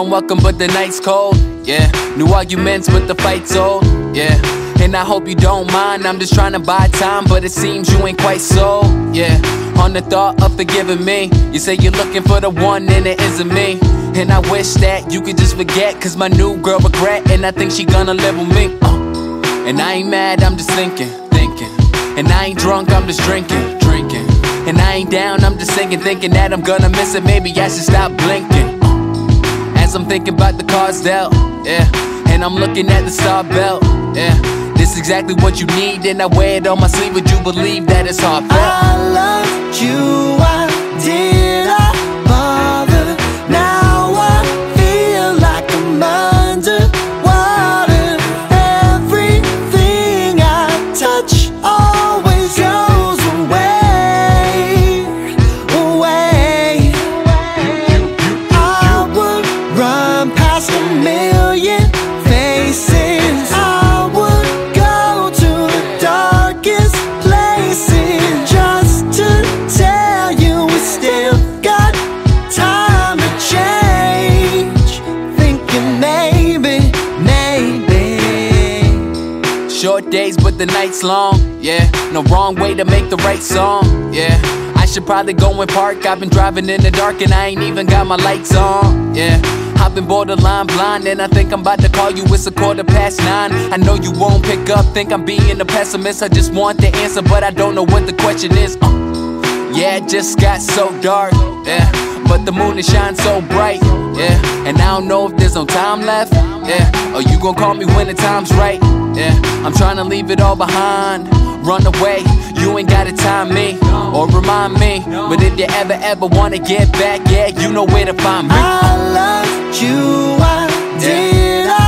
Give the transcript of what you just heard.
warm welcome, but the night's cold. Yeah, new arguments, but the fight's old. Yeah, and I hope you don't mind. I'm just trying to buy time, but it seems you ain't quite sold. Yeah, on the thought of forgiving me. You say you're looking for the one, and it isn't me. And I wish that you could just forget, cause my new girl regret, and I think she gonna live with me. And I ain't mad, I'm just thinking. And I ain't drunk, I'm just drinking. And I ain't down, I'm just singing, thinking that I'm gonna miss it. Maybe I should stop blinking. As I'm thinking about the cards dealt, yeah. And I'm looking at the star belt, yeah. This is exactly what you need, and I wear it on my sleeve. Would you believe that it's heartfelt? I loved you, I did, I bother. Now I feel like I'm underwater. Everything I touch always goes away. I would run past a million faces. I would go to the darkest places just to tell you we still got time to change. Thinking maybe. Short days, but the night's long. Yeah, no wrong way to make the right song. Yeah, I should probably go and park. I've been driving in the dark and I ain't even got my lights on. Yeah, I've been borderline blind, and I think I'm about to call you. It's a 9:15. I know you won't pick up, think I'm being a pessimist. I just want the answer, but I don't know what the question is. Yeah, it just got so dark, yeah. But the moon, it shines so bright, yeah. And I don't know if there's no time left, yeah. Or you gon' call me when the time's right, yeah. I'm tryna leave it all behind, run away. You ain't gotta time me, or remind me. But if you ever wanna get back, yeah, you know where to find me. I loved you, I did, I